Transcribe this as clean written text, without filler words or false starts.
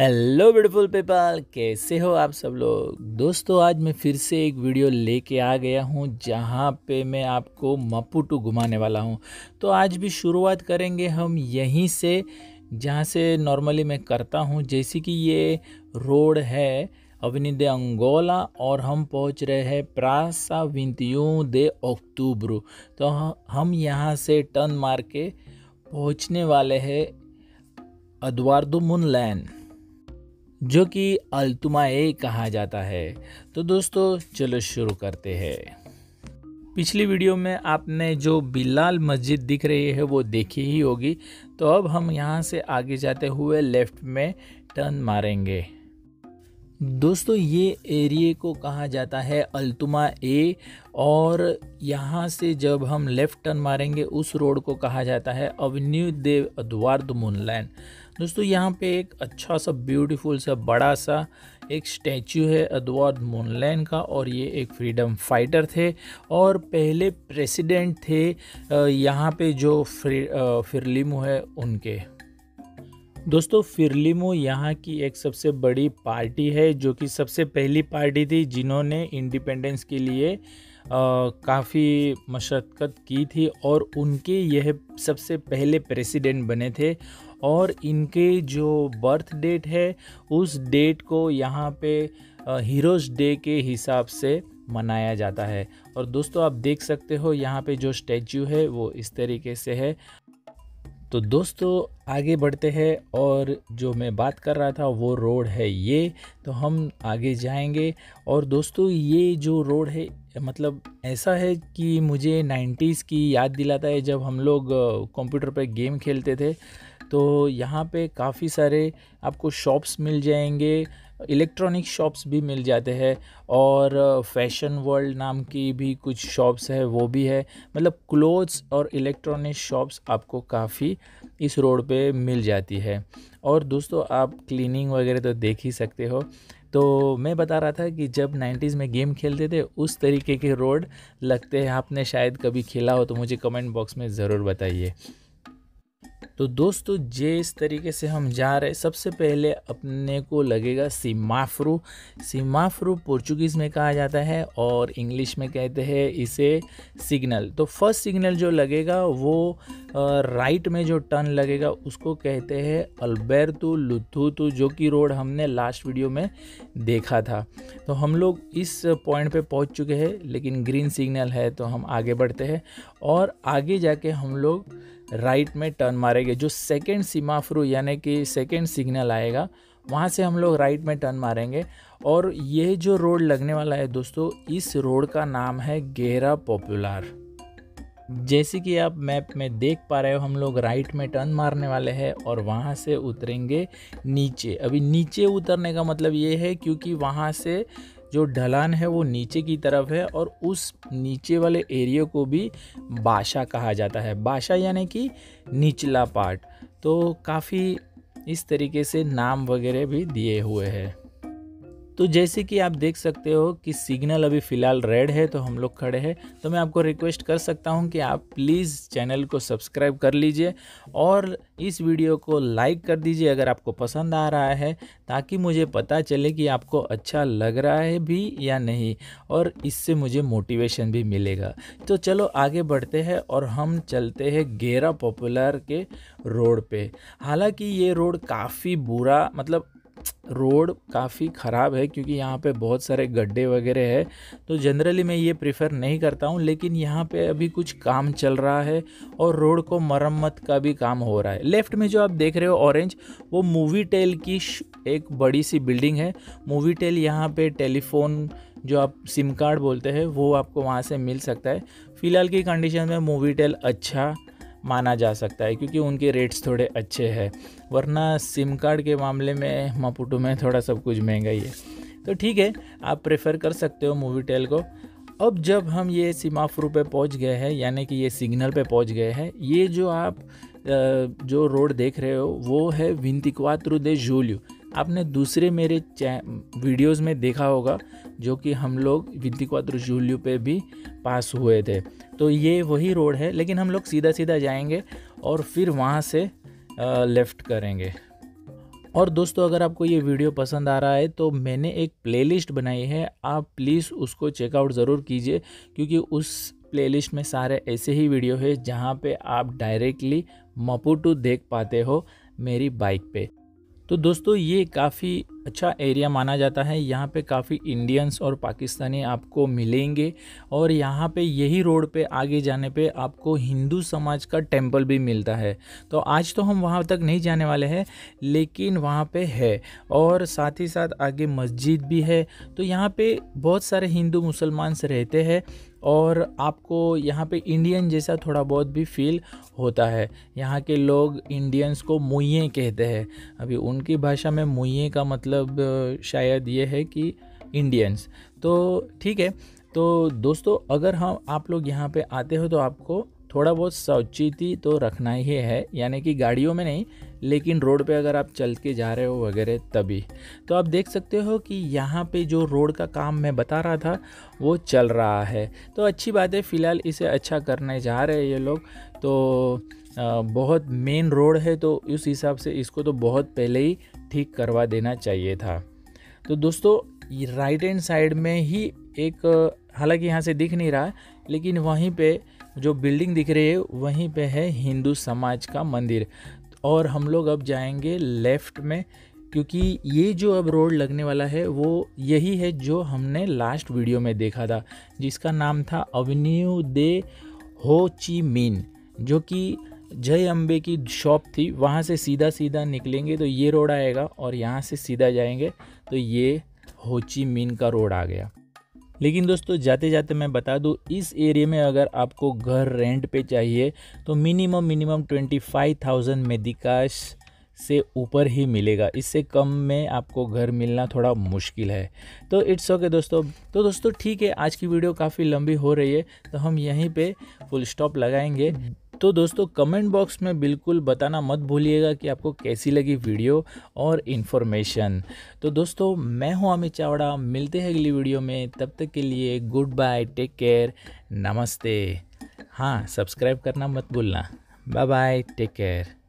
Hello beautiful people, कैसे हो आप सब लोग। दोस्तों आज मैं फिर से एक वीडियो लेके आ गया हूँ जहाँ पे मैं आपको मपुटो घुमाने वाला हूँ। तो आज भी शुरुआत करेंगे हम यहीं से जहाँ से नॉर्मली मैं करता हूँ। जैसे कि ये रोड है अवनी दे अंगोला और हम पहुँच रहे हैं प्रासा विंतियों दे अक्टूब्रो। तो हम यहाँ से टर्न मार के पहुँचने वाले हैं एडुआर्डो मोंडलेन, जो कि अल्तु मा ए कहा जाता है। तो दोस्तों चलो शुरू करते हैं। पिछली वीडियो में आपने जो बिलाल मस्जिद दिख रही है वो देखी ही होगी। तो अब हम यहाँ से आगे जाते हुए लेफ़्ट में टर्न मारेंगे। दोस्तों ये एरिया को कहा जाता है अल्तु मा ए और यहाँ से जब हम लेफ़्ट टर्न मारेंगे उस रोड को कहा जाता है अवन्यू देव एडुआर्डो मोंडलेन। दोस्तों यहाँ पे एक अच्छा सा ब्यूटीफुल सा बड़ा सा एक स्टैचू है एडुआर्डो मोंडलेन का और ये एक फ्रीडम फाइटर थे और पहले प्रेसिडेंट थे यहाँ पे जो फ्रेलिमो है उनके। दोस्तों फ्रेलिमो यहाँ की एक सबसे बड़ी पार्टी है जो कि सबसे पहली पार्टी थी जिन्होंने इंडिपेंडेंस के लिए काफ़ी मशक्क़त की थी और उनके यह सबसे पहले प्रेसिडेंट बने थे और इनके जो बर्थ डेट है उस डेट को यहाँ पे हीरोज़ डे के हिसाब से मनाया जाता है। और दोस्तों आप देख सकते हो यहाँ पे जो स्टैच्यू है वो इस तरीके से है। तो दोस्तों आगे बढ़ते हैं और जो मैं बात कर रहा था वो रोड है ये। तो हम आगे जाएंगे और दोस्तों ये जो रोड है मतलब ऐसा है कि मुझे 90s की याद दिलाता है जब हम लोग कंप्यूटर पर गेम खेलते थे। तो यहाँ पे काफ़ी सारे आपको शॉप्स मिल जाएंगे, इलेक्ट्रॉनिक शॉप्स भी मिल जाते हैं और फैशन वर्ल्ड नाम की भी कुछ शॉप्स है वो भी है। मतलब क्लोथ्स और इलेक्ट्रॉनिक शॉप्स आपको काफ़ी इस रोड पे मिल जाती है। और दोस्तों आप क्लीनिंग वगैरह तो देख ही सकते हो। तो मैं बता रहा था कि जब 90s में गेम खेलते थे उस तरीके के रोड लगते हैं। आपने शायद कभी खेला हो तो मुझे कमेंट बॉक्स में ज़रूर बताइए। तो दोस्तों जिस तरीके से हम जा रहे सबसे पहले अपने को लगेगा सीमाफ्रू। सीमाफ्रू पोर्चुगीज़ में कहा जाता है और इंग्लिश में कहते हैं इसे सिग्नल। तो फर्स्ट सिग्नल जो लगेगा वो राइट में जो टर्न लगेगा उसको कहते हैं अल्बेर्टो लुथुतु, जो कि रोड हमने लास्ट वीडियो में देखा था। तो हम लोग इस पॉइंट पे पहुंच चुके हैं लेकिन ग्रीन सिग्नल है तो हम आगे बढ़ते हैं और आगे जाके हम लोग राइट में टर्न मारेंगे। जो सेकंड सीमाफ्रू यानी कि सेकंड सिग्नल आएगा वहाँ से हम लोग राइट में टर्न मारेंगे। और ये जो रोड लगने वाला है दोस्तों इस रोड का नाम है गेरा पॉपुलर। जैसे कि आप मैप में देख पा रहे हो हम लोग राइट में टर्न मारने वाले हैं और वहाँ से उतरेंगे नीचे। अभी नीचे उतरने का मतलब ये है क्योंकि वहाँ से जो ढलान है वो नीचे की तरफ है और उस नीचे वाले एरिया को भी बाशा कहा जाता है। बाशा यानी कि निचला पार्ट। तो काफ़ी इस तरीके से नाम वगैरह भी दिए हुए हैं। तो जैसे कि आप देख सकते हो कि सिग्नल अभी फ़िलहाल रेड है तो हम लोग खड़े हैं। तो मैं आपको रिक्वेस्ट कर सकता हूं कि आप प्लीज़ चैनल को सब्सक्राइब कर लीजिए और इस वीडियो को लाइक कर दीजिए अगर आपको पसंद आ रहा है, ताकि मुझे पता चले कि आपको अच्छा लग रहा है भी या नहीं और इससे मुझे मोटिवेशन भी मिलेगा। तो चलो आगे बढ़ते हैं और हम चलते हैं गेरा पॉपुलर के रोड पर। हालाँकि ये रोड काफ़ी बुरा मतलब रोड काफ़ी ख़राब है क्योंकि यहाँ पे बहुत सारे गड्ढे वगैरह है। तो जनरली मैं ये प्रेफर नहीं करता हूँ लेकिन यहाँ पे अभी कुछ काम चल रहा है और रोड को मरम्मत का भी काम हो रहा है। लेफ़्ट में जो आप देख रहे हो ऑरेंज वो मूवीटेल की एक बड़ी सी बिल्डिंग है। मूवीटेल यहाँ पे टेलीफोन जो आप सिम कार्ड बोलते हैं वो आपको वहाँ से मिल सकता है। फ़िलहाल की कंडीशन में मूवीटेल अच्छा माना जा सकता है क्योंकि उनके रेट्स थोड़े अच्छे हैं, वरना सिम कार्ड के मामले में मपुटो में थोड़ा सब कुछ महंगा ही है। तो ठीक है, आप प्रेफर कर सकते हो मूवीटेल को। अब जब हम ये सीमाफ्रू पे पहुंच गए हैं यानी कि ये सिग्नल पे पहुंच गए हैं, ये जो आप जो रोड देख रहे हो वो है विंतिक्वात्रो दे जूलियो। आपने दूसरे मेरे वीडियोस में देखा होगा जो कि हम लोग विंतिक्वात्रो जूलियो पे भी पास हुए थे। तो ये वही रोड है लेकिन हम लोग सीधा जाएंगे और फिर वहाँ से लेफ़्ट करेंगे। और दोस्तों अगर आपको ये वीडियो पसंद आ रहा है तो मैंने एक प्लेलिस्ट बनाई है, आप प्लीज़ उसको चेकआउट ज़रूर कीजिए क्योंकि उस प्लेलिस्ट में सारे ऐसे ही वीडियो है जहाँ पे आप डायरेक्टली मपुटो देख पाते हो मेरी बाइक पे। तो दोस्तों ये काफ़ी अच्छा एरिया माना जाता है, यहाँ पे काफ़ी इंडियंस और पाकिस्तानी आपको मिलेंगे और यहाँ पे यही रोड पे आगे जाने पे आपको हिंदू समाज का टेंपल भी मिलता है। तो आज तो हम वहाँ तक नहीं जाने वाले हैं लेकिन वहाँ पे है और साथ ही साथ आगे मस्जिद भी है। तो यहाँ पे बहुत सारे हिंदू मुसलमान से रहते हैं और आपको यहाँ पे इंडियन जैसा थोड़ा बहुत भी फील होता है। यहाँ के लोग इंडियंस को मुइये कहते हैं, अभी उनकी भाषा में मुइये का मतलब शायद ये है कि इंडियंस। तो ठीक है, तो दोस्तों अगर हम आप लोग यहाँ पे आते हो तो आपको थोड़ा बहुत सावचेती तो रखना ही है, यानी कि गाड़ियों में नहीं लेकिन रोड पे अगर आप चल के जा रहे हो वगैरह तभी। तो आप देख सकते हो कि यहाँ पे जो रोड का काम मैं बता रहा था वो चल रहा है, तो अच्छी बात है। फ़िलहाल इसे अच्छा करने जा रहे हैं ये लोग, तो बहुत मेन रोड है तो उस हिसाब से इसको तो बहुत पहले ही ठीक करवा देना चाहिए था। तो दोस्तों राइट हैंड साइड में ही एक, हालांकि यहाँ से दिख नहीं रहा लेकिन वहीं पे जो बिल्डिंग दिख रही है वहीं पे है हिंदू समाज का मंदिर। और हम लोग अब जाएंगे लेफ़्ट में क्योंकि ये जो अब रोड लगने वाला है वो यही है जो हमने लास्ट वीडियो में देखा था जिसका नाम था एवेन्यू दे हो ची मिन, जो कि जय अम्बे की शॉप थी। वहाँ से सीधा निकलेंगे तो ये रोड आएगा और यहाँ से सीधा जाएंगे तो ये हो ची मिन का रोड आ गया। लेकिन दोस्तों जाते जाते मैं बता दूं, इस एरिया में अगर आपको घर रेंट पे चाहिए तो मिनिमम 25,000 मेदिकाश से ऊपर ही मिलेगा, इससे कम में आपको घर मिलना थोड़ा मुश्किल है। तो इट्स ओके दोस्तों। तो दोस्तों ठीक है, आज की वीडियो काफ़ी लंबी हो रही है तो हम यहीं पे फुल स्टॉप लगाएंगे। तो दोस्तों कमेंट बॉक्स में बिल्कुल बताना मत भूलिएगा कि आपको कैसी लगी वीडियो और इन्फॉर्मेशन। तो दोस्तों मैं हूं अमित चावड़ा, मिलते हैं अगली वीडियो में, तब तक के लिए गुड बाय, टेक केयर, नमस्ते। हाँ सब्सक्राइब करना मत भूलना। Bye bye, take care.